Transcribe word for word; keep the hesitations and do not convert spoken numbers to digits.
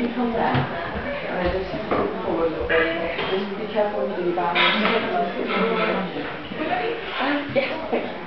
you come back, and I just move forward a little bit. Just be careful when you do your balance. Yes, thank you.